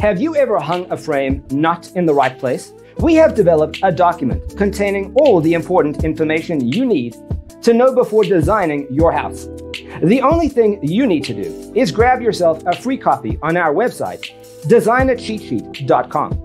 Have you ever hung a frame not in the right place? We have developed a document containing all the important information you need to know before designing your house. The only thing you need to do is grab yourself a free copy on our website, designacheatsheet.com.